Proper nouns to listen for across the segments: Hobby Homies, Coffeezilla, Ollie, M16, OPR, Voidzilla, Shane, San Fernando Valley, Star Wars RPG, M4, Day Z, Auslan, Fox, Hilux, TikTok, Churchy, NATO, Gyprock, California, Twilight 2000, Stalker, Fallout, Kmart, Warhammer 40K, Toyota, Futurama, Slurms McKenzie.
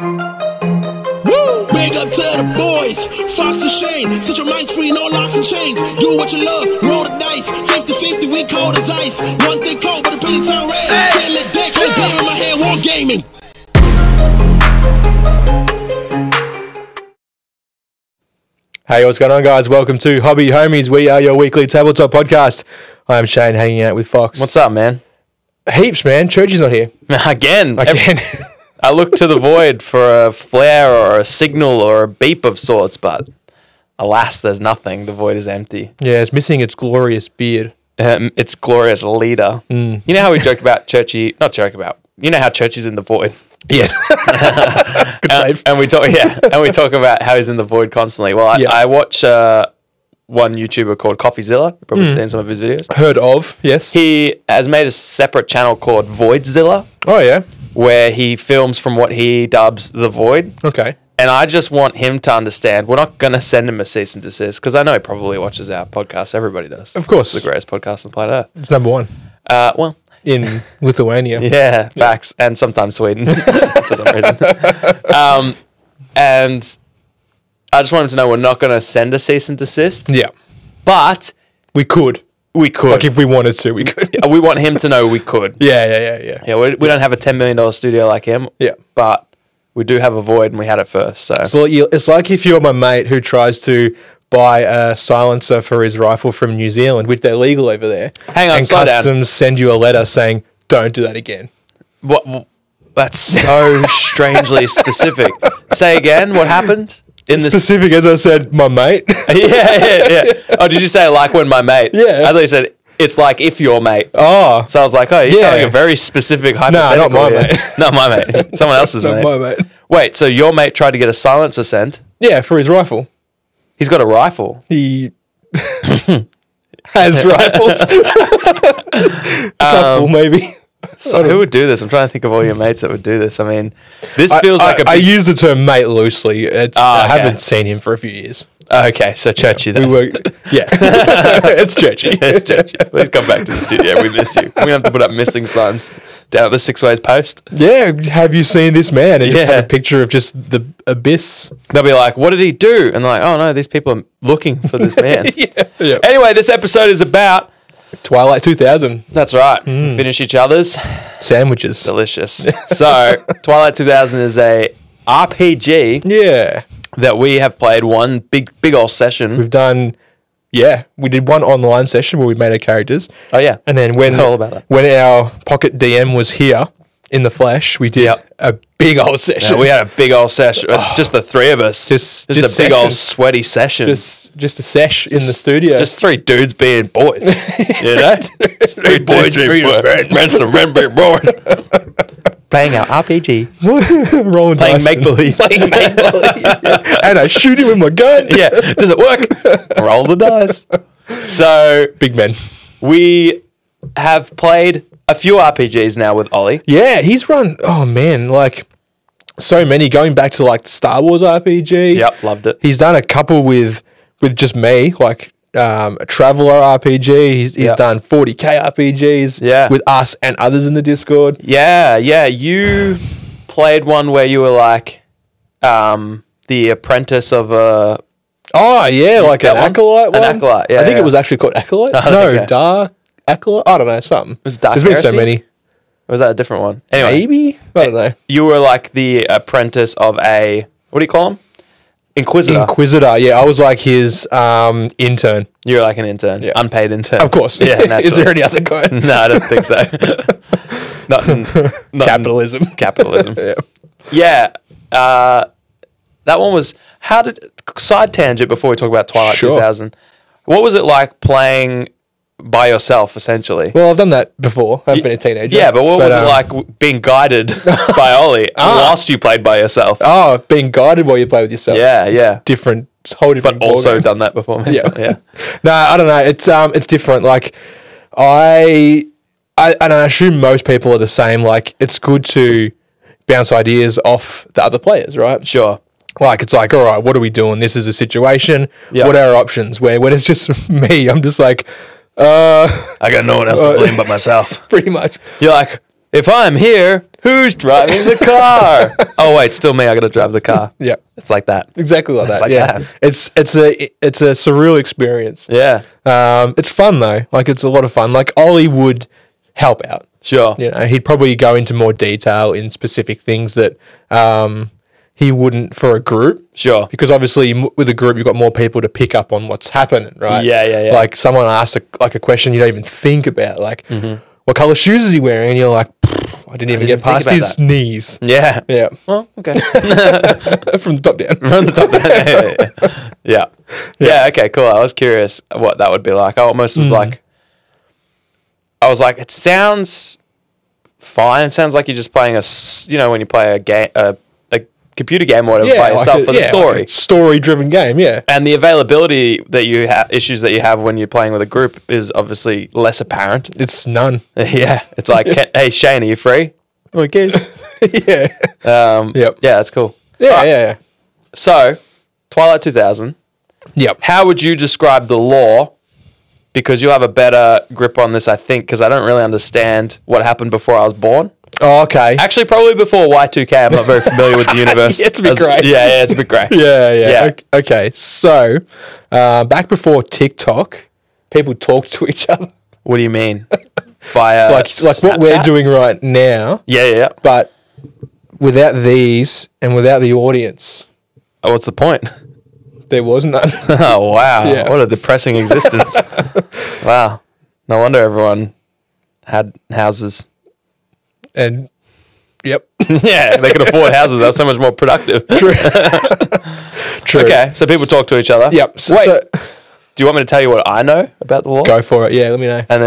Woo! Big up to the boys, Fox and Shane. Set your minds free, no locks and chains. Do what you love, roll the dice. 50-50, we cold as ice. One thing cold, but a penny town red. Hey, let that go down in my head, war gaming. Hey, what's going on, guys? Welcome to Hobby Homies. We are your weekly tabletop podcast. I'm Shane, hanging out with Fox. What's up, man? Heaps, man. Churchy's not here. Again. I look to the void for a flare or a signal or a beep of sorts, but alas, there's nothing. The void is empty. Yeah, it's missing its glorious beard. Its glorious leader. Mm. You know how we joke about Churchy... Not joke about. You know how Churchy's in the void. Yes. Good save. And we talk about how he's in the void constantly. Well, I watch one YouTuber called Coffeezilla. You've probably seen some of his videos. Heard of, yes. He has made a separate channel called Voidzilla. Oh, yeah. Where he films from what he dubs the void. Okay. And I just want him to understand we're not going to send him a cease and desist because I know he probably watches our podcast. Everybody does. Of course. It's the greatest podcast on planet Earth. It's #1. Well... in Lithuania. Yeah, facts. Yeah. And sometimes Sweden for some reason. And I just want him to know we're not going to send a cease and desist. Yeah. But... we could. We could. Like if we wanted to, we could. We want him to know we could. Yeah. Yeah, we don't have a $10 million studio like him. Yeah. But we do have a void and we had it first. So it's like if you're my mate who tries to... buy a silencer for his rifle from New Zealand, which they're legal over there. Hang on, and customs send you a letter saying, "Don't do that again." What? That's so strangely specific. Say again. What happened? Specific as I said, my mate. Yeah. Oh, did you say like when my mate? Yeah. I thought you said it's like if your mate. Oh. So I was like, oh, you're telling a very specific hypothetical. No, not my mate. Not my mate. Someone else's mate. Not my mate. Wait, so your mate tried to get a silencer sent? Yeah, for his rifle. He's got a rifle. He has rifles. A couple, maybe. So who would do this? I'm trying to think of all your mates that would do this. I mean, this feels like a... I use the term mate loosely. I haven't seen him for a few years. Okay, so Churchy then. It's Churchy. It's Churchy. Please come back to the studio. We miss you. We have to put up missing signs down at the Six Ways post. Yeah, have you seen this man? And just have a picture of just the abyss. They'll be like, what did he do? And they're like, oh no, these people are looking for this man. Yeah. Anyway, this episode is about... Twilight 2000. That's right. We finish each other's... sandwiches. Delicious. So, Twilight 2000 is a RPG. Yeah. That we have played one big old session. We've done, we did one online session where we made our characters. Oh, yeah. And then when our pocket DM was here in the flesh, we did a big old session. Yeah, we had a big old session, just the three of us. Just a big old sweaty session. Just a sesh in the studio. Just three dudes being boys, you know? Three boys being boys. Playing our RPG. Rolling playing dice. Playing make-believe. And I shoot him with my gun. Yeah. Does it work? Roll the dice. So... big men. We have played a few RPGs now with Ollie. Yeah, he's run... oh, man, like... so many. Going back to, like, Star Wars RPG. Yep, loved it. He's done a couple with just me, like... a Traveller RPG. He's done 40K RPGs with us and others in the Discord. Yeah. You played one where you were like the apprentice of a... oh, yeah, like an acolyte one? An acolyte, yeah. I think it was actually called acolyte. Dark acolyte? I don't know, something. It was Dark Heresy? There's been so many. Or was that a different one? Anyway, maybe? I don't know. You were like the apprentice of a... what do you call him? Inquisitor, yeah. I was like his intern. You were like an intern. Yeah. Unpaid intern. Of course. Yeah, naturally. Is there any other guy? No, I don't think so. not capitalism. Capitalism. Yeah. That one was... how did... side tangent before we talk about Twilight 2000. What was it like playing by yourself, essentially? Well, I've done that before. I've been a teenager. Yeah, but was it like being guided by Ollie whilst you played by yourself? Oh, being guided while you play with yourself. Yeah. Different. But also done that before. Man. Yeah. No, I don't know. It's different. Like, I and I assume most people are the same. Like, it's good to bounce ideas off the other players, right? Sure. Like, it's like, all right, what are we doing? This is a situation. Yep. What are our options? Where when it's just me, I'm just like... I got no one else to blame but myself. Pretty much. You're like, if I'm here, who's driving the car? Oh wait, still me. I got to drive the car. Yeah, it's like that. Exactly like that. Like yeah, that. It's a surreal experience. Yeah, it's fun though. Like it's a lot of fun. Like Ollie would help out. Sure. You know, he'd probably go into more detail in specific things that he wouldn't for a group. Sure. Because obviously with a group, you've got more people to pick up on what's happening, right? Yeah, yeah, yeah. Like someone asks a question you don't even think about, like, mm-hmm. what colour shoes is he wearing? And you're like, I didn't even get past his knees. Yeah. Yeah. Well, okay. From the top down. From the top down. Yeah. Yeah. Yeah, okay, cool. I was curious what that would be like. I almost was like, I was like, it sounds fine. It sounds like you're just playing when you play a game, a computer game or whatever, by yourself for the story. Like a story-driven game, yeah. And the availability that you have, issues that you have when you're playing with a group is obviously less apparent. It's none. Yeah. It's like, hey, Shane, are you free? I guess. Yeah. Yeah, that's cool. Yeah, right. Yeah. So, Twilight 2000. Yep. How would you describe the lore? Because you'll have a better grip on this, I think, because I don't really understand what happened before I was born. Oh, okay. Actually, probably before Y2K. I'm not very familiar with the universe. Yeah, it's a bit grey. Yeah, it's a bit grey. Yeah. Okay, so back before TikTok, people talked to each other. What do you mean? By like what we're doing right now. Yeah. But without these and without the audience. Oh, what's the point? There was none. Oh, wow. Yeah. What a depressing existence. Wow. No wonder everyone had houses. And, yep. Yeah, they could afford houses. They were so much more productive. True. Okay, so people talk to each other. Yep. Do you want me to tell you what I know about the law? Go for it. Yeah, let me know. And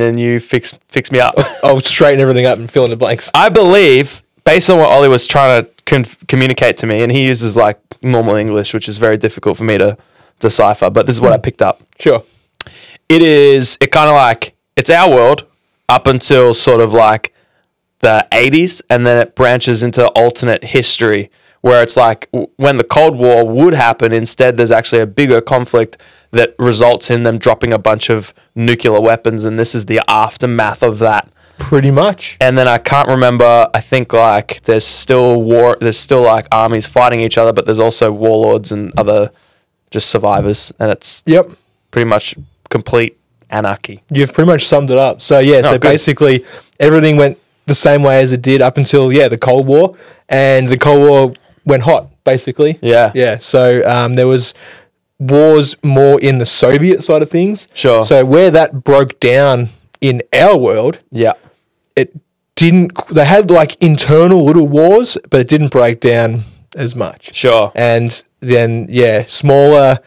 then you fix me up. I'll straighten everything up and fill in the blanks. I believe, based on what Ollie was trying to communicate to me, and he uses like normal English, which is very difficult for me to decipher, but this is what I picked up. Sure. It kind of like, it's our world up until sort of like the 80s, and then it branches into alternate history where it's like when the Cold War would happen, instead there's actually a bigger conflict that results in them dropping a bunch of nuclear weapons, and this is the aftermath of that. Pretty much. And then I can't remember, I think like there's still war, there's still like armies fighting each other, but there's also warlords and other just survivors, and it's pretty much complete anarchy. You've pretty much summed it up. So yeah, basically everything went the same way as it did up until, the Cold War, and the Cold War went hot, basically. Yeah. Yeah, so there was wars more in the Soviet side of things. Sure. So where that broke down in our world, it didn't. They had like internal little wars, but it didn't break down as much. Sure. And then smaller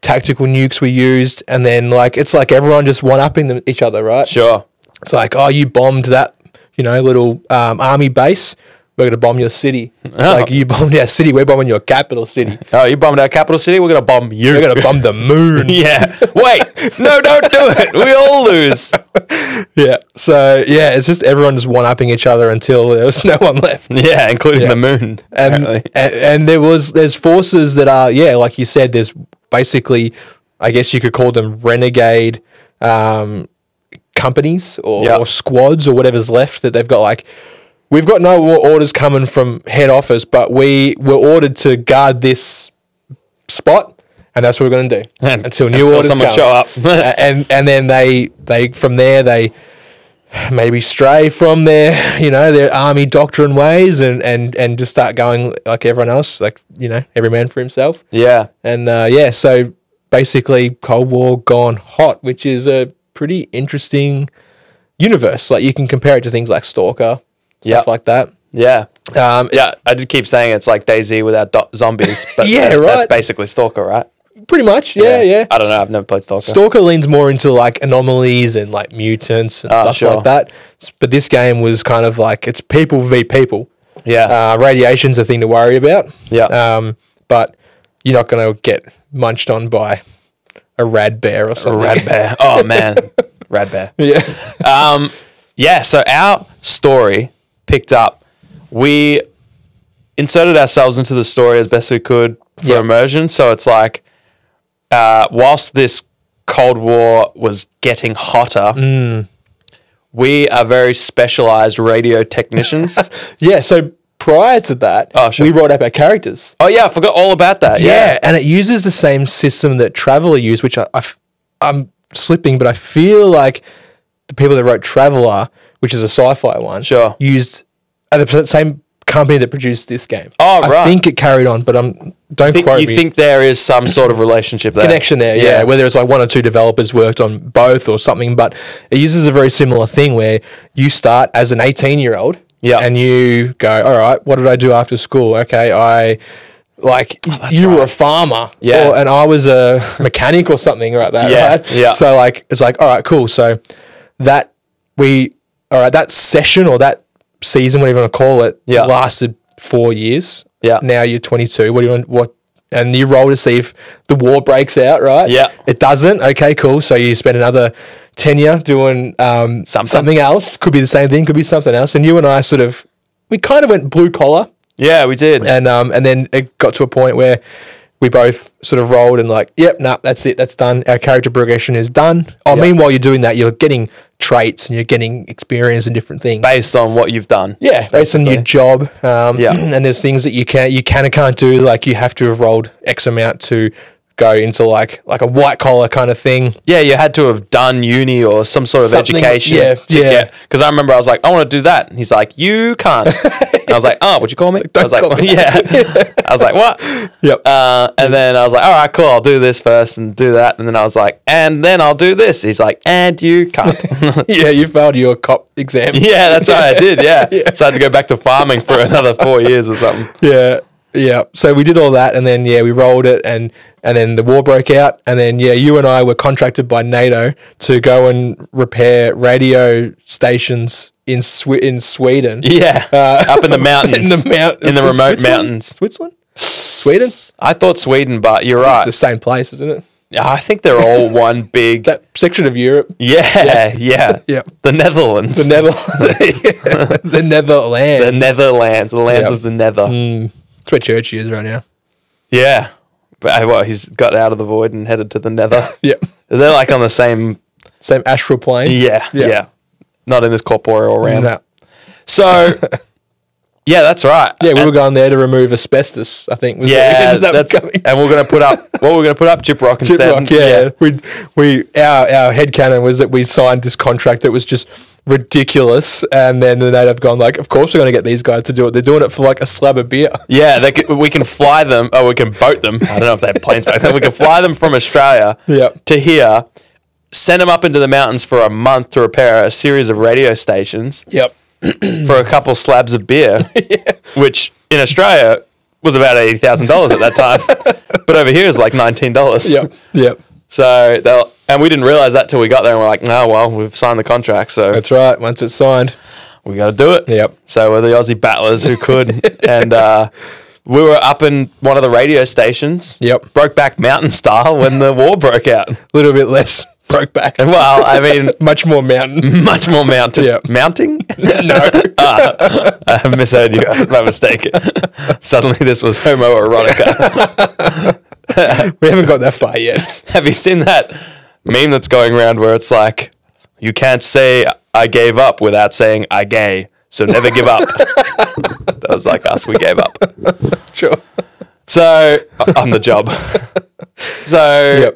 tactical nukes were used, and then like it's like everyone just one-upping each other, right? Sure. It's like, oh, you bombed that, little army base. We're going to bomb your city. Oh. Like, you bombed our city, we're bombing your capital city. Oh, you bombed our capital city, we're going to bomb you. We're going to bomb the moon. Yeah. Wait. No, don't do it. We all lose. Yeah. So, it's just everyone just one-upping each other until there was no one left. Yeah, including the moon. And there's forces that are, like you said, there's basically, I guess you could call them renegade companies or squads or whatever's left that they've got, like, we've got no orders coming from head office, but we were ordered to guard this spot, and that's what we're going to do until orders someone show up. and then they from there they maybe stray from their their army doctrine ways and just start going like everyone else, like every man for himself. Yeah, and so basically Cold War gone hot, which is a pretty interesting universe. Like you can compare it to things like Stalker. Stuff like that. Yeah. I did keep saying it's like Day Z without zombies, but right. That's basically Stalker, right? Pretty much, yeah. I don't know, I've never played Stalker. Stalker leans more into like anomalies and like mutants and stuff like that, but this game was kind of like, it's people v people. Yeah. Radiation's a thing to worry about. Yeah. But you're not going to get munched on by a rad bear or something. A rad bear. Oh, man. Rad bear. Yeah. So our story picked up, we inserted ourselves into the story as best we could for immersion. So it's like, whilst this Cold War was getting hotter, We are very specialised radio technicians. Yeah, so prior to that, we wrote up our characters. Oh, yeah, I forgot all about that. Yeah, yeah. And it uses the same system that Traveller used, which I'm slipping, but I feel like the people that wrote Traveller, which is a sci-fi one, used the same company that produced this game. Oh, right. I think it carried on, but don't quote me. You think there is some sort of relationship there? Connection there, yeah. Whether it's like one or two developers worked on both or something, but it uses a very similar thing where you start as an 18-year-old and you go, all right, what did I do after school? Okay, you were a farmer and I was a mechanic or something like that, right? Yeah. So, like, it's like, all right, cool. So that that session or that season, whatever you want to call it, lasted 4 years. Yeah. Now you're 22. What do you want? And you roll to see if the war breaks out, right? Yeah. It doesn't. Okay, cool. So you spend another tenure doing something else. Could be the same thing. Could be something else. And you and I kind of went blue collar. Yeah, we did. And then it got to a point where we both sort of rolled and like, yep, nah, that's it. That's done. Our character progression is done. Meanwhile, you're doing that. You're getting traits and you're getting experience and different things based on what you've done. Yeah, based on your job. And there's things that you can and can't do. Like you have to have rolled X amount to go into like a white collar kind of thing. Yeah, you had to have done uni or some sort of education. Yeah. Because I remember I was like, I want to do that. And he's like, you can't. And I was like, oh, what'd you call me? I was like, I was like, what? Yep. And then I was like, all right, cool. I'll do this first and do that. And then I was like, and then I'll do this. He's like, and you can't. Yeah, you failed your cop exam. Yeah, that's what I did. Yeah. So I had to go back to farming for another 4 years or something. Yeah. Yeah, so we did all that, and then, we rolled it, and then the war broke out, and then, you and I were contracted by NATO to go and repair radio stations in Sweden. Yeah, up in the mountains. In the remote mountains. Switzerland? Sweden? I thought Sweden, but you're right. It's the same place, isn't it? I think they're all one big... That section of Europe. Yeah. The Netherlands. The Netherlands. The lands of the nether. That's where Churchy is right now. Yeah. But he's got out of the void and headed to the nether. They're like on the same astral plane. Yeah. Not in this corporeal realm. No. So, that's right. Yeah, we were going there to remove asbestos, I think. And we're going to put up, Gyprock instead. Gyprock, yeah. Our headcanon was that we signed this contract that was just... ridiculous, and then the NATO have gone like, of course we're going to get these guys to do it. They're doing it for like a slab of beer. Yeah, we can fly them, or we can boat them. I don't know if they had planes back then. We can fly them from Australia to here, send them up into the mountains for a month to repair a series of radio stations. For a couple slabs of beer, which in Australia was about $80,000 at that time, but over here is like $19. Yep. So and we didn't realize that till we got there, and we're like, no, well, we've signed the contract, so that's right. Once it's signed, we got to do it. So we're the Aussie battlers who could, and we were up in one of the radio stations. Brokeback Mountain style when the war broke out. A little bit less Brokeback. Well, I mean, much more mountain. Mounting? No, I misheard you. My mistake. Suddenly, this was homoerotica. We haven't got that far yet. Have you seen that meme that's going around where it's like, you can't say I gave up without saying I gay, so never give up. That was like us, we gave up. Sure. So, on the job. So,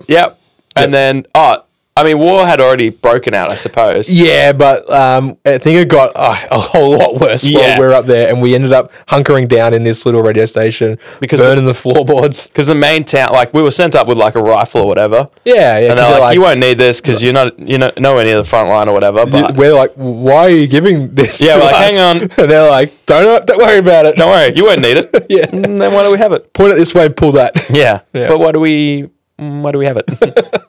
And then, war had already broken out, I suppose. Yeah, but I think it got a whole lot worse while we were up there, and we ended up hunkering down in this little radio station, burning the floorboards. Because the main town, we were sent up with a rifle or whatever. Yeah. And they're like, you won't need this because you're not near the front line or whatever. But we're like, why are you giving this? Yeah, hang on. And they're like, don't worry about it. Don't worry, you won't need it. And then why do we have it? Point it this way, pull that. Yeah. But why do we have it?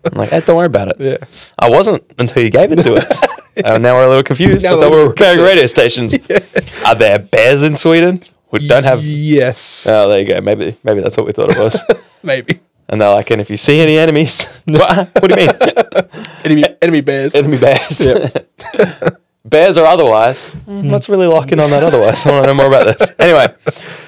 I'm like, don't worry about it. Yeah. I wasn't until you gave it to us. Now we're a little confused. I thought we were repairing radio stations. Are there bears in Sweden? We don't have... Yes. Oh, there you go. Maybe that's what we thought it was. Maybe. And they're like, and if you see any enemies... What do you mean? Enemy bears. Enemy bears. Bears or otherwise. Let's really lock in on that otherwise. I want to know more about this. Anyway,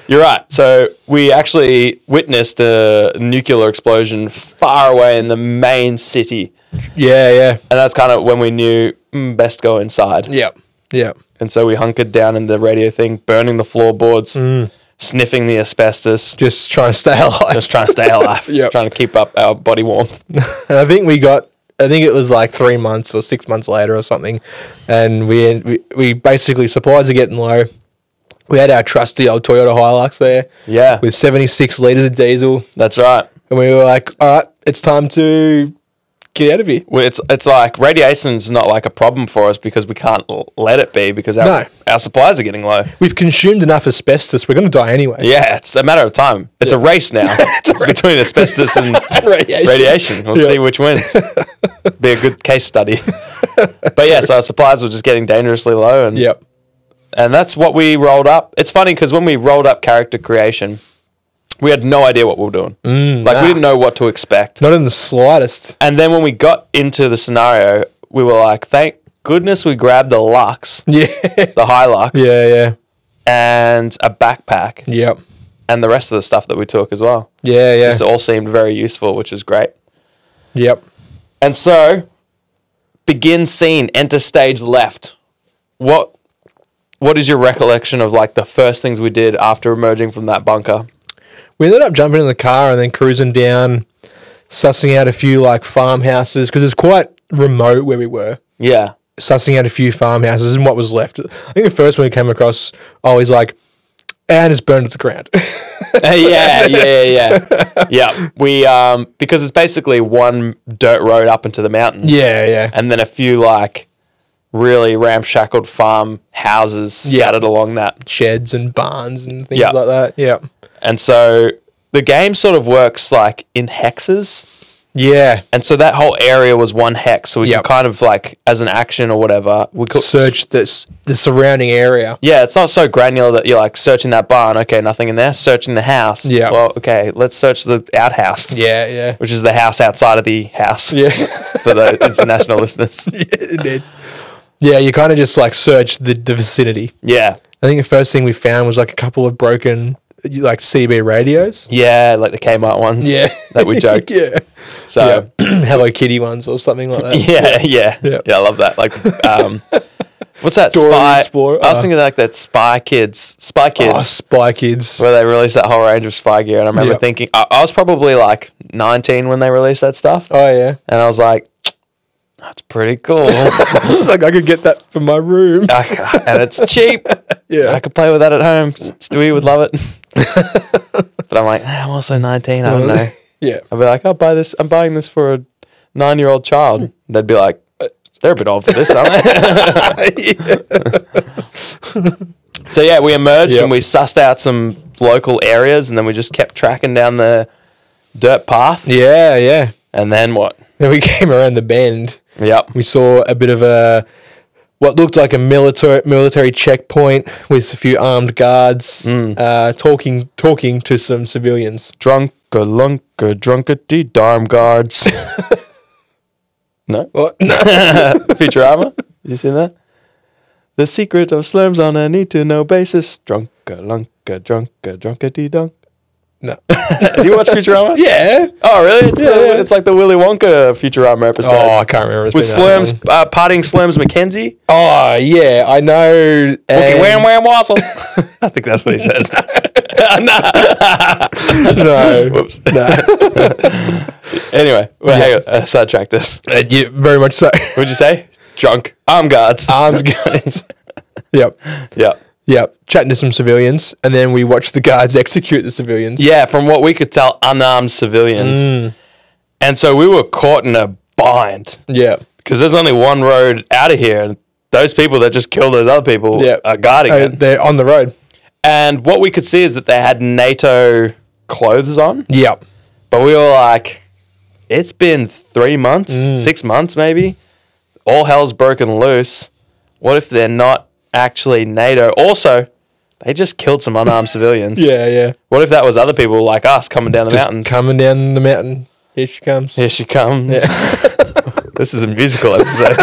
you're right. So we actually witnessed a nuclear explosion far away in the main city Yeah, yeah. And that's kind of when we knew, best go inside. Yeah, yeah. And so we hunkered down in the radio thing, burning the floorboards, sniffing the asbestos. Just trying to stay alive. Just trying to stay alive. Yep. Trying to keep up our body warmth. And I think we got... I think it was like 3 months or 6 months later or something, and we basically, supplies are getting low. We had our trusty old Toyota Hilux there, yeah, with 76 litres of diesel. That's right. And we were like, all right, it's time to get out of here. Well, it's like radiation's not like a problem for us because we can't let it be because our supplies are getting low. We've consumed enough asbestos. We're going to die anyway. Yeah, it's a matter of time. It's a race now. it's between asbestos and radiation. We'll see which wins. Be a good case study. But yeah, so our supplies were just getting dangerously low, and and that's what we rolled up. It's funny because when we rolled up character creation, we had no idea what we were doing. We didn't know what to expect. Not in the slightest. And then when we got into the scenario, we were like, thank goodness we grabbed the Lux. Yeah. The Hilux. Yeah, yeah. And a backpack. Yep. And the rest of the stuff that we took as well. Yeah, yeah. This all seemed very useful, which is great. Yep. And so, begin scene, enter stage left. What is your recollection of like the first things we did after emerging from that bunker? We ended up jumping in the car and then cruising down, sussing out a few like farmhouses because it's quite remote where we were. Yeah. Sussing out a few farmhouses and what was left. I think the first one we came across, he's like, and it's burned to the ground. Yeah. Yeah. We, because it's basically one dirt road up into the mountains. Yeah, yeah. And then a few like really ramshackled farm houses scattered along that. Sheds and barns and things like that. Yeah. And so the game sort of works like in hexes. Yeah. And so that whole area was one hex. So we could kind of like, as an action or whatever, we could search the surrounding area. Yeah, it's not so granular that you're like searching that barn. Okay, nothing in there. Searching the house. Yeah. Well, okay, let's search the outhouse. Yeah, yeah. Which is the house outside of the house. Yeah. For the international listeners. Yeah, indeed. Yeah, you kind of just like search the vicinity. Yeah. I think the first thing we found was like a couple of broken... like CB radios? Yeah, like the Kmart ones. Yeah. That we joked. Yeah. So Hello Kitty ones or something like that. Yeah. Yeah, I love that. Like what's that? Dora Spy Explorer. I was thinking like that Spy Kids. Oh, Spy Kids. Where they released that whole range of spy gear, and I remember thinking I was probably like 19 when they released that stuff. Oh yeah. And I was like, that's pretty cool. It's like I could get that for my room. And it's cheap. Yeah. I could play with that at home. Stewie would love it. But I'm like, I'm also 19. I don't know. Yeah. I'd be like, I'll buy this. I'm buying this for a 9-year-old child. They'd be like, they're a bit old for this, aren't they? So, yeah, we emerged and we sussed out some local areas, and then we just kept tracking down the dirt path. Yeah, yeah. And then what? Then we came around the bend. Yep. We saw a bit of a... what looked like a military checkpoint with a few armed guards talking to some civilians. Drunker darm guards. No? What? No. Futurama? You seen that? The secret of slurs on a need-to-know basis. Drunker. No. Do you watch Futurama? Yeah. Oh, really? It's it's like the Willy Wonka Futurama episode. Oh, I can't remember. With Slurms, parting Slurms McKenzie. Oh, yeah, I know. Okay, wham, wassail. I think that's what he says. No. Whoops. No. Anyway, well, hang on. Sidetracked us. Yeah, very much so. What'd you say? Drunk. Armed guards. Yep. Yeah, chatting to some civilians, and then we watched the guards execute the civilians. Yeah, from what we could tell, unarmed civilians. And so we were caught in a bind. Yeah. Because there's only one road out of here, and those people that just killed those other people are guarding it. They're on the road. And what we could see is that they had NATO clothes on. Yeah. But we were like, it's been 3 months, 6 months maybe. All hell's broken loose. What if they're not actually NATO? Also, they just killed some unarmed civilians. Yeah. What if that was other people like us coming down the mountains? Coming down the mountain. Here she comes. Yeah. This is a musical episode.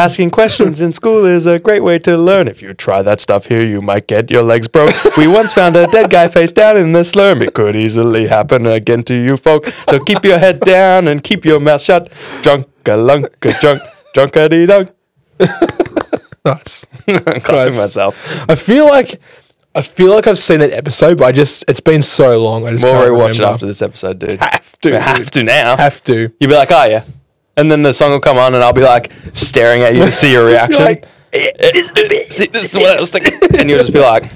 Asking questions in school is a great way to learn. If you try that stuff here, you might get your legs broke. We once found a dead guy face down in the slum. It could easily happen again to you folk. So keep your head down and keep your mouth shut. Drunk-a-lunk-a-drunk, drunk-a-dee-dunk. Nice. I'm clapping myself. I feel like I've seen that episode, but it's been so long. We'll rewatch it after this episode, dude. Have to now. You'll be like, oh yeah. And then the song will come on and I'll be like staring at you to see your reaction. Like, see, this is what I was thinking. And you'll just be like.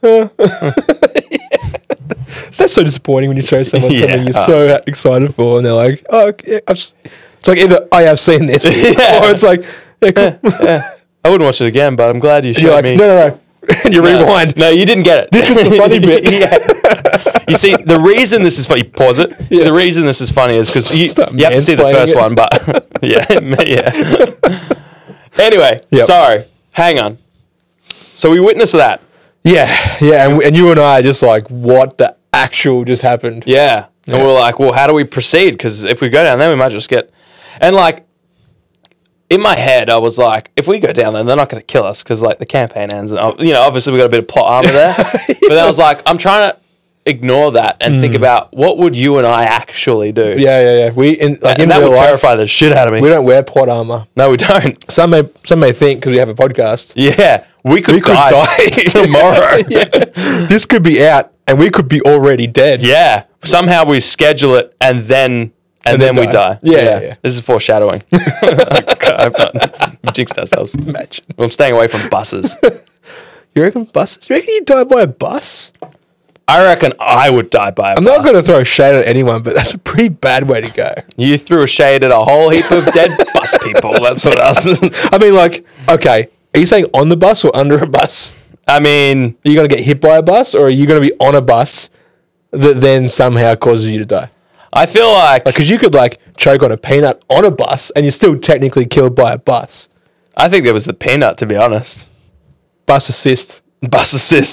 That's so disappointing when you show someone something you're so excited for and they're like, oh, yeah, it's like either I have seen this or it's like, yeah, cool. I wouldn't watch it again, but I'm glad you showed me. No. And you rewind. No, you didn't get it. This was the funny bit. You see, the reason this is funny, you pause it. Yeah. So the reason this is funny is because you have to see the first one, but Anyway, sorry. Hang on. So we witnessed that. Yeah, and you and I are just like, what the actual just happened? Yeah. And we're like, well, how do we proceed? Because if we go down there, we might just get, and like. In my head, I was like, if we go down there, they're not going to kill us because, like, the campaign ends. And, you know, obviously we got a bit of plot armor there. But then I was like, I'm trying to ignore that and think about what would you and I actually do? Yeah. In that would terrify the shit out of me. We don't wear plot armor. No, we don't. Some may think because we have a podcast. Yeah. We could die tomorrow. This could be out and we could be already dead. Yeah. Somehow we schedule it and then... And then we die. Yeah. This is foreshadowing. We jinxed ourselves. Imagine. I'm staying away from buses. You reckon buses? You reckon you'd die by a bus? I reckon I would die by a bus. I'm not going to throw shade at anyone, but that's a pretty bad way to go. You threw a shade at a whole heap of dead bus people. That's what I was... I mean, like, okay, are you saying on the bus or under a bus? I mean... Are you going to get hit by a bus or are you going to be on a bus that then somehow causes you to die? I feel like... Because you could, like, choke on a peanut on a bus and you're still technically killed by a bus. I think there was the peanut, to be honest. Bus assist,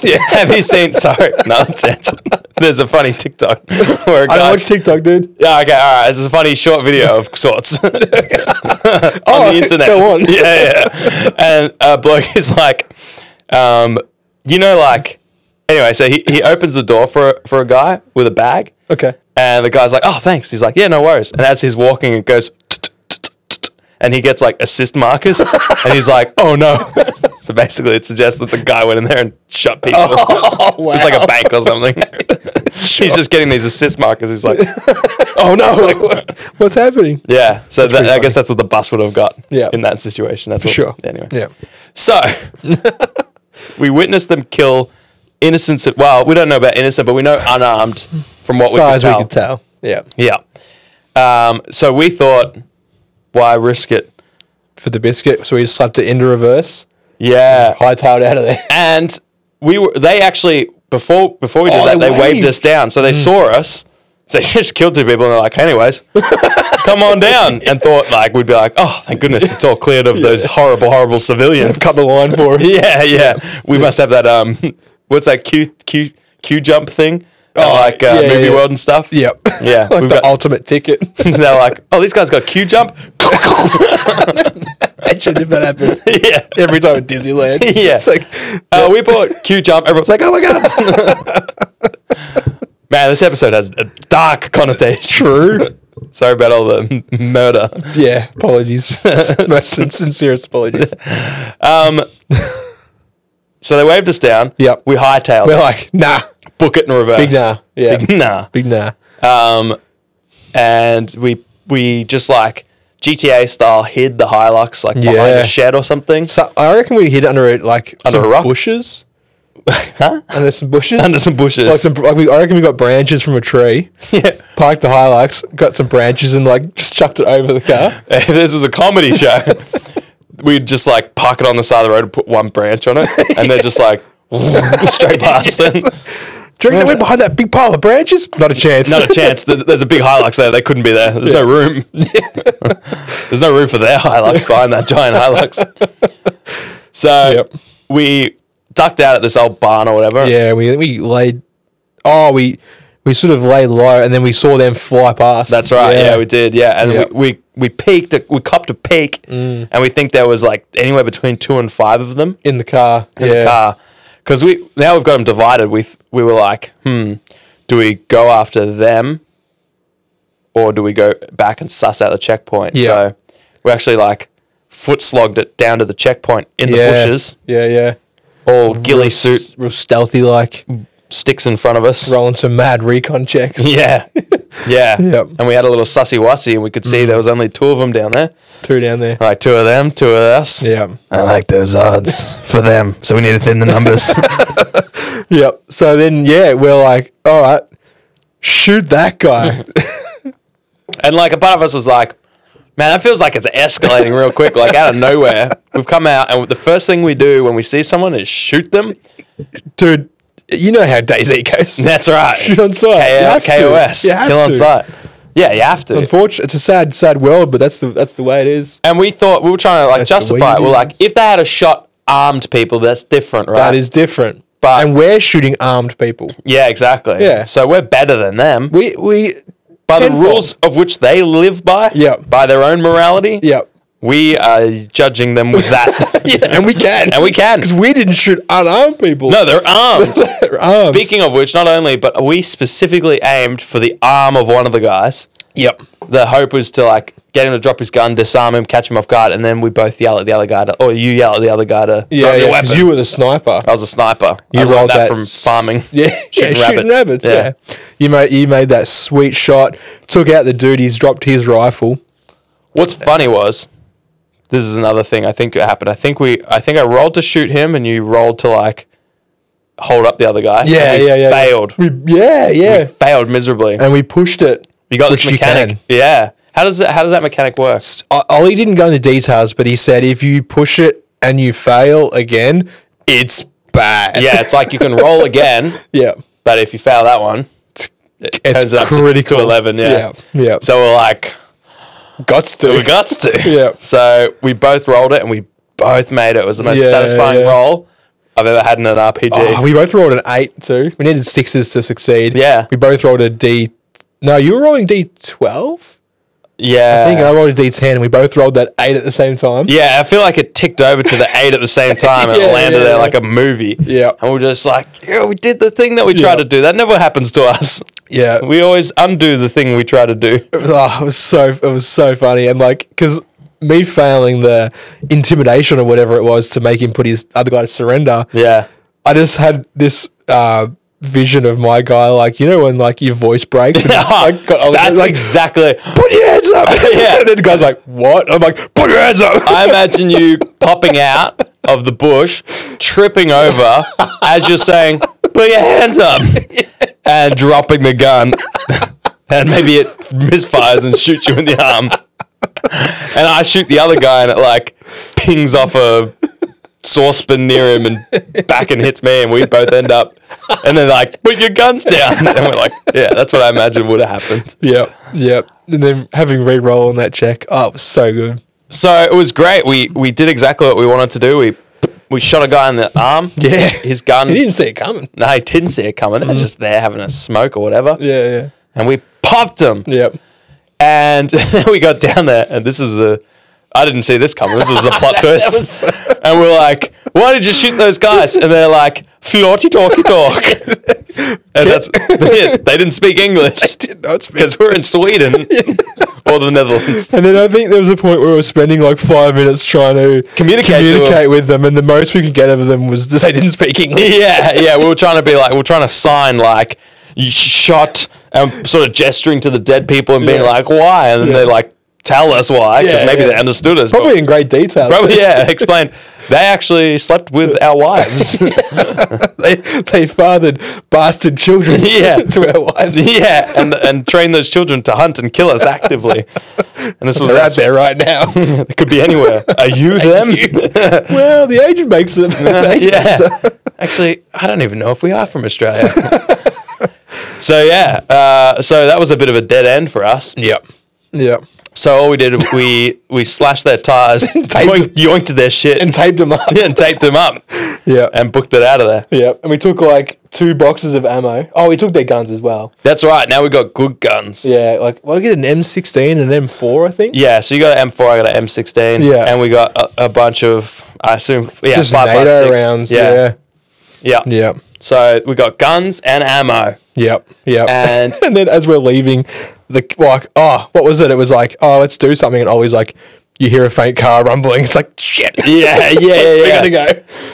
yeah. Have you seen... Sorry, no, attention. There's a funny TikTok. Where a guy, I watch TikTok, dude. Yeah, okay, all right. This is a funny short video of sorts. On the internet. Go on. Yeah. And a bloke is like... you know, like... Anyway, so he opens the door for a guy with a bag. Okay. And the guy's like, oh, thanks. He's like, yeah, no worries. And as he's walking, it goes, and he gets like assist markers. And he's like, oh, no. So basically, it suggests that the guy went in there and shot people. Oh, wow. It's like a bank or something. Sure. He's just getting these assist markers. He's like, oh, no. Like, what's happening? Yeah. So I guess that's what the bus would have got in that situation. That's what, sure. Anyway. Yeah. So we witnessed them kill innocent. Well, we don't know about innocent, but we know unarmed. From what we could tell. Yeah. So we thought, why risk it? For the biscuit. So we just slapped it into reverse. Yeah. Hightailed out of there. And they actually, before we did that, they waved us down. So they saw us. So they just killed two people and they're like, anyways, come on down. And thought like, we'd be like, oh, thank goodness, it's all cleared of those horrible civilians. Cut the line for us. Yeah. We must have that, what's that Q jump thing? Movie world and stuff. Yep. Yeah. Like we've got ultimate ticket. They're like, oh, this guy's got Q jump. Imagine if that happened. Yeah. Every time at Disneyland. Yeah. It's like, we bought Q jump. Everyone's like, oh my God. Man, this episode has a dark connotation. True. Sorry about all the murder. Yeah. Apologies. Most sincerest apologies. So they waved us down. Yep. We hightailed. We're like, nah. Book it in reverse. Big nah. Yeah. Big nah. And we just like GTA style hid the Hilux like behind a shed or something. So I reckon we hid under some rock? Bushes. Huh? Under some bushes. I reckon we got branches from a tree. Yeah. Parked the Hilux, got some branches and like just chucked it over the car. This was a comedy show. We'd just like park it on the side of the road and put one branch on it. And they're just like straight past them. Do you reckon they went behind that big pile of branches? Not a chance. Not a chance. There's a big Hilux there. They couldn't be there. There's no room. There's no room for their Hilux behind that giant Hilux. So we ducked out at this old barn or whatever. Yeah, we sort of laid low and then we saw them fly past. That's right. Yeah, we did. Yeah, and we we cupped a peak, and we think there was like anywhere between 2 and 5 of them in the car. Because now we've got them divided. We were like, do we go after them, or do we go back and suss out the checkpoint? Yeah. So we actually like foot slogged it down to the checkpoint in the bushes. Yeah, yeah. All ghillie suit, real stealthy like. Sticks in front of us, rolling some mad recon checks. Yeah. Yeah. Yep. And we had a little sussy wussy, and we could see there was only 2 of them down there. 2 down there. All right, 2 of them, 2 of us. Yeah. I like those odds for them, so we need to thin the numbers. Yep. So then, yeah, we're like, all right, shoot that guy. And, like, a part of us was like, man, that feels like it's escalating real quick, like out of nowhere. We've come out, and the first thing we do when we see someone is shoot them. Dude. You know how Day Z goes. That's right. Shoot on sight. KOS. Kill on sight. Yeah, you have to. Unfortunately, it's a sad, sad world, but that's the way it is. And we thought, we were trying to like justify it. We're like, if they had a shot armed people, that's different, right? That is different. And we're shooting armed people. Yeah, exactly. Yeah. So we're better than them. We by the rules of which they live by, by their own morality, we are judging them with that. And we can. And we can. Because we didn't shoot unarmed people. No, they're armed. Speaking of which, not only, but we specifically aimed for the arm of one of the guys. Yep. The hope was to, like, get him to drop his gun, disarm him, catch him off guard, and then we both yell at the other guy to, or you yell at the other guy to drop your weapon. Because you were the sniper. I was a sniper. You rolled that from farming. Yeah. Shooting rabbits. Yeah. You made that sweet shot, took out the dude, he's dropped his rifle. What's funny was... This is another thing I think happened. I think I rolled to shoot him, and you rolled to like hold up the other guy. Yeah. Failed. Yeah. We failed miserably, and we pushed it. You got this mechanic. Yeah. How does that mechanic work? Ollie didn't go into details, but he said if you push it and you fail again, it's bad. Yeah, it's like you can roll again. Yeah. But if you fail that one, it turns up critical. To 11. Yeah. So we're like. We gots to. Yeah. So we both rolled it, and we both made it. It was the most satisfying roll I've ever had in an RPG. Oh, we both rolled an 8 too. We needed 6s to succeed. Yeah. We both rolled a D. No, you were rolling D12? Yeah. I think I rolled a D10, and we both rolled that 8 at the same time. Yeah, I feel like it ticked over to the 8 at the same time, and it landed there like a movie. Yeah. And we were just like, we did the thing that we tried to do. That never happens to us. Yeah, we always undo the thing we try to do. It was so funny, and like because me failing the intimidation or whatever it was to make him put his other guy to surrender. Yeah, I just had this vision of my guy, like you know when like your voice breaks. That's like, exactly. Put your hands up. Yeah, and then the guy's like, "What?" I'm like, "Put your hands up." I imagine you popping out of the bush, tripping over as you're saying, "Put your hands up." And dropping the gun, and maybe it misfires and shoots you in the arm. And I shoot the other guy, and it like pings off a saucepan near him and back and hits me, and we both end up. And then like, put your guns down. And we're like, yeah, that's what I imagine would have happened. Yep. And then having re-roll on that check, it was so good. So it was great. We did exactly what we wanted to do. We shot a guy in the arm. Yeah. His gun. He didn't see it coming. No, he didn't see it coming. It was just there having a smoke or whatever. Yeah. And we popped him. Yep. And we got down there, and this is I didn't see this coming. This was a plot twist. And we're like, why did you shoot those guys? And they're like, flirty talky talk. And that's it. They didn't speak English. They did not speak English. Because we're in Sweden. Or the Netherlands. And then I think there was a point where we were spending like 5 minutes trying to communicate with them, and the most we could get out of them was they didn't speak English. Yeah. We were trying to be like, we're trying to sign like, you shot, and sort of gesturing to the dead people and being like, why? And then they like, tell us why, because maybe they understood us. Probably in great detail. Probably, explained. They actually slept with our wives. They fathered bastard children to our wives. Yeah, and trained those children to hunt and kill us actively. And this was out there right now. It could be anywhere. Are you them? Well, the agent makes them. Actually, I don't even know if we are from Australia. So that was a bit of a dead end for us. Yep. So all we did, we slashed their tires, yoinked their shit. And taped them up. Yeah, and taped them up. Yeah. And booked it out of there. Yeah. And we took like 2 boxes of ammo. Oh, we took their guns as well. That's right. Now we got good guns. Yeah. Like, well, we get an M16 and an M4, I think. Yeah. So you got an M4, I got an M16. Yeah. And we got a bunch of, I assume, yeah, just 5.56 rounds. Yeah. Yeah. Yeah. So we got guns and ammo. Yep. Yep. And, and then as we're leaving, what was it? It was like, oh, let's do something. And Ollie's like, you hear a faint car rumbling. It's like, shit. Yeah. We gotta go.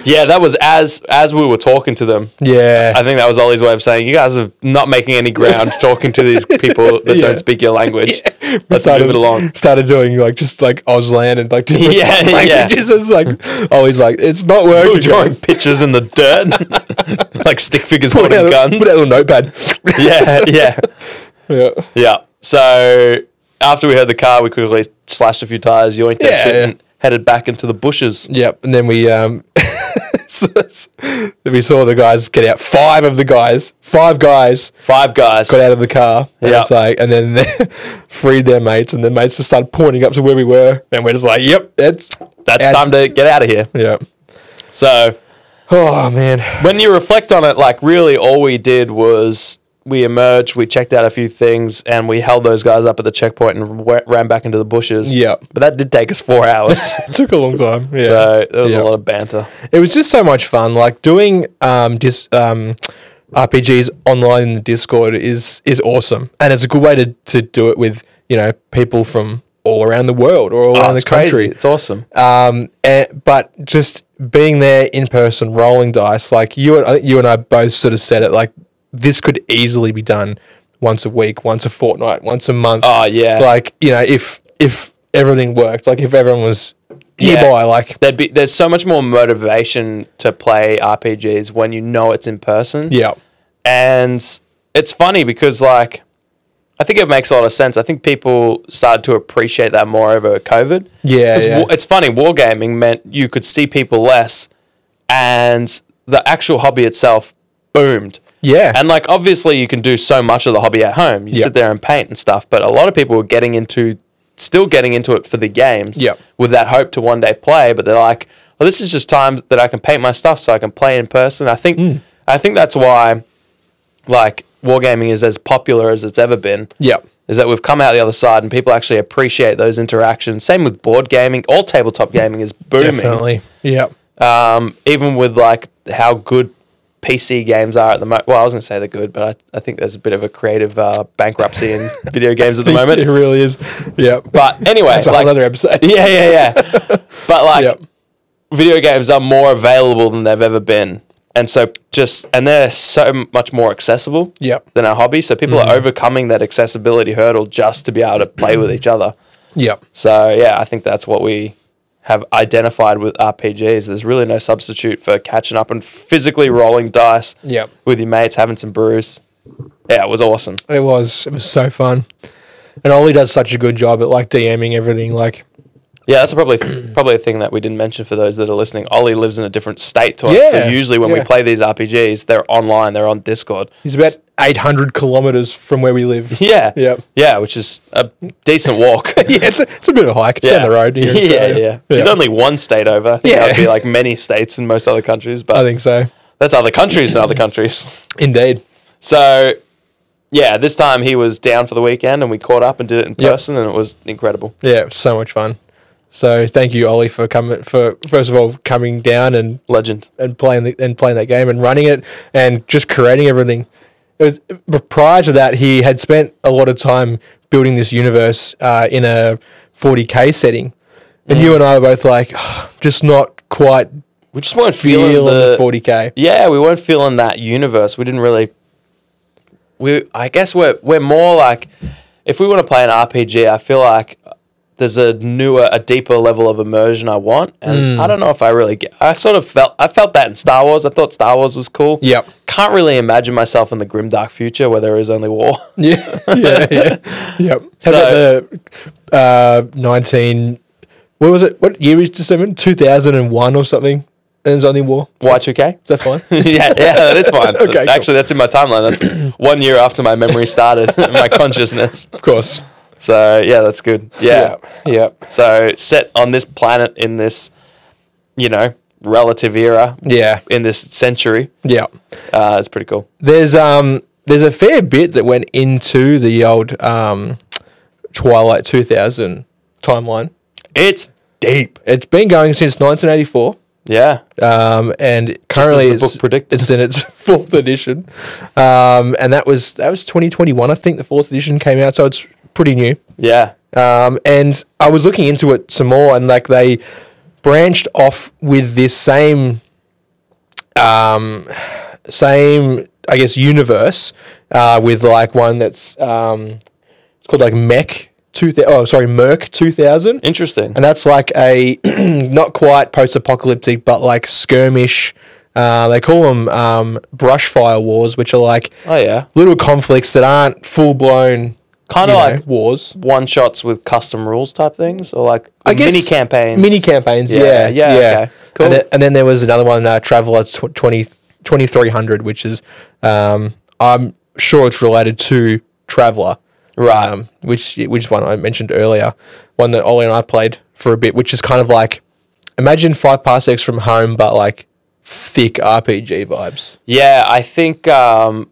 Yeah, that was as we were talking to them. Yeah. I think that was Ollie's way of saying, you guys are not making any ground talking to these people that don't speak your language. Yeah. Let's move it along. Started doing just Auslan and different languages. Yeah. It's like, Ollie's like, it's not working. We're drawing pictures in the dirt. Like stick figures holding guns. Put out a little notepad. Yeah. So after we heard the car, we quickly slashed a few tires, yoinked that shit, and headed back into the bushes. Yep. And then we we saw the guys get out. Five guys got out of the car. Yeah. And then they freed their mates, and the mates just started pointing up to where we were, and we're just like, yep, that's time to get out of here. Yeah. So, oh man, when you reflect on it, like really, all we did was, we emerged, we checked out a few things, and we held those guys up at the checkpoint and ran back into the bushes. Yeah. But that did take us 4 hours. It took a long time. Yeah. So there was a lot of banter. It was just so much fun. Like doing RPGs online in the Discord is awesome. And it's a good way to do it with, people from all around the world or all around the country. Crazy. It's awesome. But just being there in person, rolling dice, like you and I both sort of said it, like, this could easily be done once a week, once a fortnight, once a month. Oh, yeah. Like, if everything worked, like if everyone was nearby, like... There's so much more motivation to play RPGs when you know it's in person. Yeah. And it's funny because, like, I think it makes a lot of sense. I think people started to appreciate that more over COVID. Yeah, yeah. It's funny, wargaming meant you could see people less and the actual hobby itself boomed. Yeah. And, like, obviously you can do so much of the hobby at home. You sit there and paint and stuff. But a lot of people were still getting into it for the games with that hope to one day play. But they're like, well, this is just time that I can paint my stuff so I can play in person. I think that's why, like, wargaming is as popular as it's ever been. Yeah. Is that we've come out the other side and people actually appreciate those interactions. Same with board gaming. All tabletop gaming is booming. Definitely. Yeah. Even with, like, how good PC games are at the moment. Well, I was going to say they're good, but I think there's a bit of a creative bankruptcy in video games at the moment. It really is. Yeah. But anyway. That's like another episode. Yeah. But like video games are more available than they've ever been. And so they're so much more accessible than our hobby. So people are overcoming that accessibility hurdle just to be able to play with each other. Yeah. So yeah, I think that's what we have identified with RPGs. There's really no substitute for catching up and physically rolling dice with your mates, having some brews. Yeah, it was awesome. It was so fun. And Ollie does such a good job at like DMing everything. Like, yeah, that's probably a thing that we didn't mention for those that are listening. Ollie lives in a different state to us. Yeah. So usually when we play these RPGs, they're online, they're on Discord. He's about 800 kilometers from where we live. Yeah. Yep. Yeah, which is a decent walk. It's a bit of a hike. It's down the road here. Yeah. He's only one state over. I think that would be like many states in most other countries. But I think so. That's other countries and other countries. Indeed. So, yeah, this time he was down for the weekend and we caught up and did it in person and it was incredible. Yeah, it was so much fun. So thank you, Ollie, for first of all coming down and legend and playing that game and running it and just creating everything. Prior to that, he had spent a lot of time building this universe in a 40K setting, and you and I were both like, just not quite. We just weren't feeling the 40K. Yeah, we weren't feeling that universe. We didn't really. I guess we're more like, if we want to play an RPG, I feel like there's a deeper level of immersion I want. And I don't know if I really get... I felt that in Star Wars. I thought Star Wars was cool. Yep. Can't really imagine myself in the grimdark future where there is only war. Yeah. How about the 19... What was it? What year is December? 2001 or something? And there's only war? Y2K? Is that fine? yeah, that is fine. Okay, actually, cool. That's in my timeline. That's 1 year after my memory started, my consciousness. Of course. So, yeah, that's good. Yeah. Yeah. Yep. So, set on this planet in this, you know, relative era. Yeah. In this century. Yeah. It's pretty cool. There's a fair bit that went into the old Twilight 2000 timeline. It's deep. It's been going since 1984. Yeah. And currently it's in its fourth edition. And that was 2021, I think the fourth edition came out, so it's pretty new. Yeah. And I was looking into it some more, and like they branched off with this same I guess universe with like one that's it's called like Merc 2000. Interesting. And that's like a not quite post-apocalyptic, but like skirmish. They call them brushfire wars, which are like little conflicts that aren't full-blown kind of like wars, one-shots with custom rules type things, or like mini campaigns. Mini campaigns, yeah. Okay, cool. And then there was another one, Traveller 2300, which is I'm sure it's related to Traveller. Right, which is one I mentioned earlier, one that Ollie and I played for a bit, which is kind of like, imagine 5 parsecs from home, but like thick RPG vibes. Yeah, I think Traveller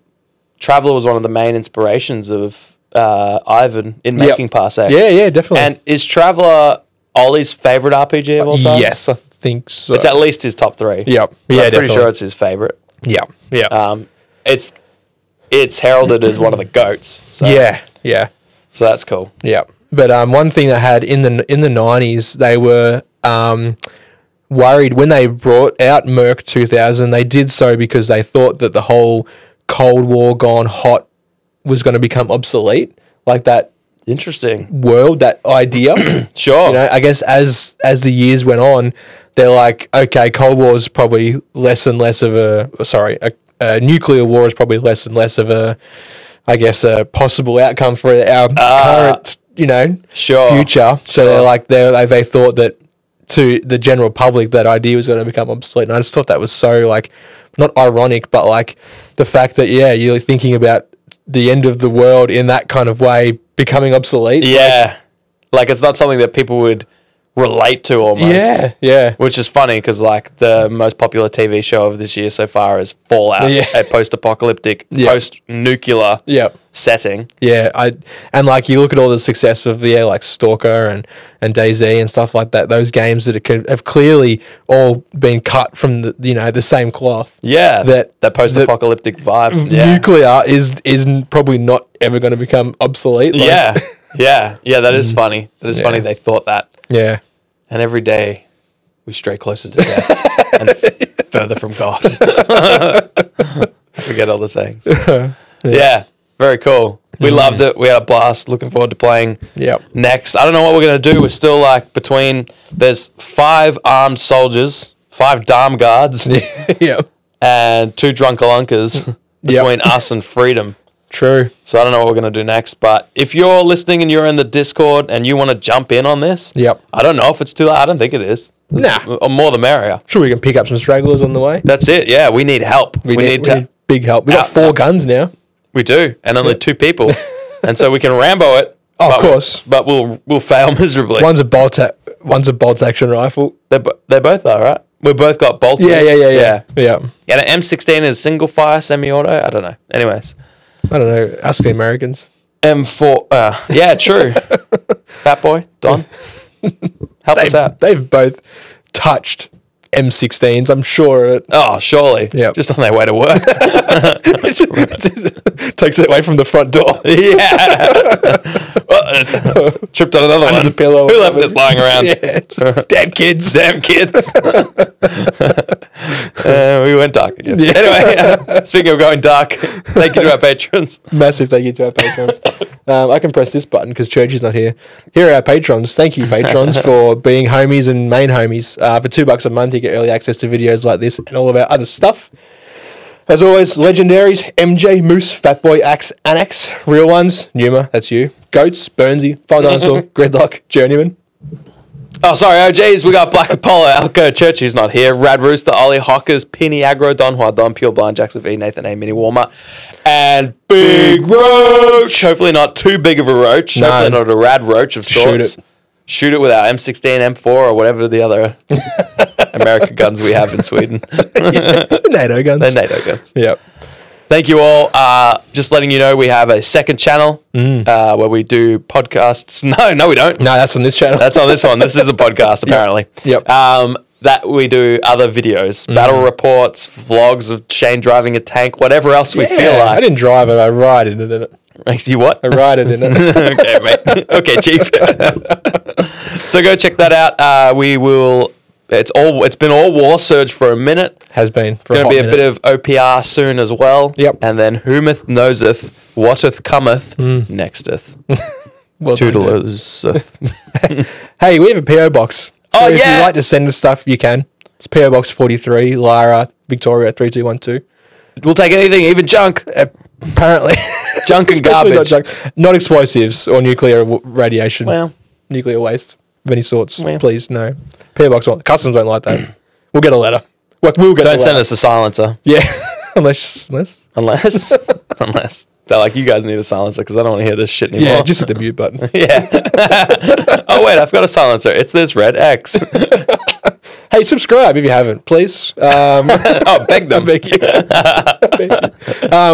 was one of the main inspirations of Ivan in making parsecs. Yeah, yeah, definitely. And is Traveller Ollie's favourite RPG of all time? Yes, I think so. It's at least his top 3. Yep. Yeah, I'm pretty sure it's his favourite. Yeah, yeah. It's heralded as one of the GOATs. So. Yeah. Yeah, so that's cool. Yeah, but one thing they had in the 90s, they were worried when they brought out Merc 2000. They did so because they thought that the whole Cold War gone hot was going to become obsolete. Like that interesting world, that idea. Sure, you know, I guess as the years went on, they're like, okay, Cold War is probably less and less of a nuclear war is probably less and less of a, I guess, a possible outcome for our current, you know, future. So they're like, they thought that to the general public that idea was going to become obsolete. And I just thought that was so, like, not ironic, but like the fact that, yeah, you're thinking about the end of the world in that kind of way becoming obsolete. Yeah. Like it's not something that people would relate to almost. Yeah, yeah. Which is funny because, like, the most popular TV show of this year so far is Fallout, a post-apocalyptic, post-nuclear setting. Yeah, and, like, you look at all the success of, like, Stalker and Day Z and stuff like that, those games that have clearly all been cut from, the same cloth. Yeah, that post-apocalyptic vibe. Nuclear is probably not ever going to become obsolete. Like. Yeah, yeah, yeah, that is funny. That is funny they thought that. Yeah. And every day we stray closer to death and further from God. I forget all the sayings. Yeah, very cool. We loved it. We had a blast. Looking forward to playing next. I don't know what we're going to do. We're still like between, there's 5 armed soldiers, 5 dam guards, and 2 drunk alunkers between us and freedom. True. So I don't know what we're going to do next, but if you're listening and you're in the Discord and you want to jump in on this, I don't know if it's too late. I don't think it is. Nah. More the merrier. Sure, we can pick up some stragglers on the way. That's it. Yeah, we need help. We need big help. We got 4 guns now. We do, and only 2 people, and so we can Rambo it. Oh, of course. But we'll fail miserably. One's a bolt action rifle. They both are, right? We both got bolters. Yeah. And an M16 is single fire, semi-auto. I don't know. Anyways. I don't know. Ask the Americans. M4. Yeah, true. Fat boy, Don. Help us out. They've both touched M16s, I'm sure. Oh, surely. Yeah. Just on their way to work. It takes it away from the front door. Well, tripped on another one. The pillow. Who left this lying around? Damn kids. We went dark again. Yeah. Anyway, speaking of going dark, thank you to our patrons. Massive thank you to our patrons. I can press this button because Churchy's not here. Here are our patrons. Thank you, patrons, for being homies and main homies. For $2 a month, you get early access to videos like this and all of our other stuff. As always, legendaries, MJ, Moose, Fatboy, Axe, Anax, real ones, Numa, that's you, Goats, Burnsy, Fine Dinosaur, Gridlock, Journeyman. Oh, sorry, OGs, we got Black Apollo, Alco, Churchy's not here, Rad Rooster, Ollie, Hockers, Pinny, Agro, Don Juan, Don, Pure Blind, Jackson V, Nathan A, Mini Warmer, and Big Roach. Hopefully not too big of a roach. No. Hopefully not a rad roach of sorts. Shoot it with our M16, M4, or whatever the other American guns we have in Sweden. The NATO guns. The NATO guns. Yep. Thank you all. Just letting you know, we have a second channel where we do podcasts. No, we don't. No, that's on this channel. That's on this one. This is a podcast, apparently. Yep. That we do other videos, battle reports, vlogs of Shane driving a tank, whatever else we feel like. I didn't drive it. I ride it in it. You what? I ride it in it. Okay, mate. Okay, chief. So go check that out. We will... It's been all war surge for a minute. Has been for going to be a bit of OPR soon as well. Yep. And then whometh knowseth, whateth cometh, nexteth. Well, toodalooseth. Hey, we have a PO box. So if you like to send us stuff, you can. It's PO box 43, Lara, Victoria 3212. We'll take anything, even junk. Apparently, junk and garbage, not explosives or nuclear radiation. Well, nuclear waste of any sorts. Well. Please, no. PO box one. Customs won't like that. We'll get a letter. We'll get Don't send us a silencer. Yeah. Unless they're like, you guys need a silencer because I don't want to hear this shit anymore. Yeah, just hit the mute button. Yeah. Oh, wait, I've got a silencer. It's this red X. Hey, subscribe if you haven't, please. Beg them. Beg you.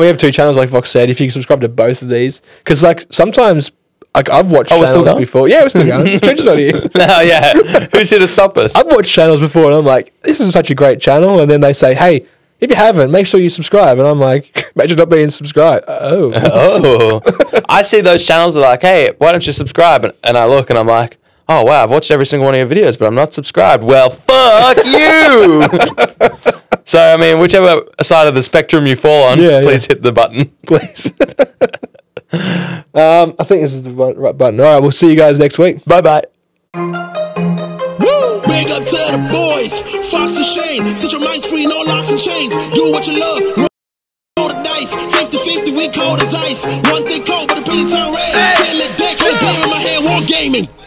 We have two channels, like Fox said. If you can subscribe to both of these, because like sometimes... I've watched channels before. Yeah, we're still going. Twitch's not here. No, yeah. Who's here to stop us? I've watched channels before and I'm like, this is such a great channel. And then they say, hey, if you haven't, make sure you subscribe. And I'm like, imagine not being subscribed. Oh. I see those channels that are like, hey, why don't you subscribe? And I look and I'm like, oh, wow, I've watched every single one of your videos, but I'm not subscribed. Well, fuck you. So, I mean, whichever side of the spectrum you fall on, please hit the button. Please. I think this is the right button. All right, we'll see you guys next week. Bye-bye. Woo! Big up to the boys, Fox and Shane. Set your minds free, no locks and chains. Do what you love, roll the dice. 50-50, we cold as ice. One thing cold, but a penny time red. Can't let that shit in my head, war gaming.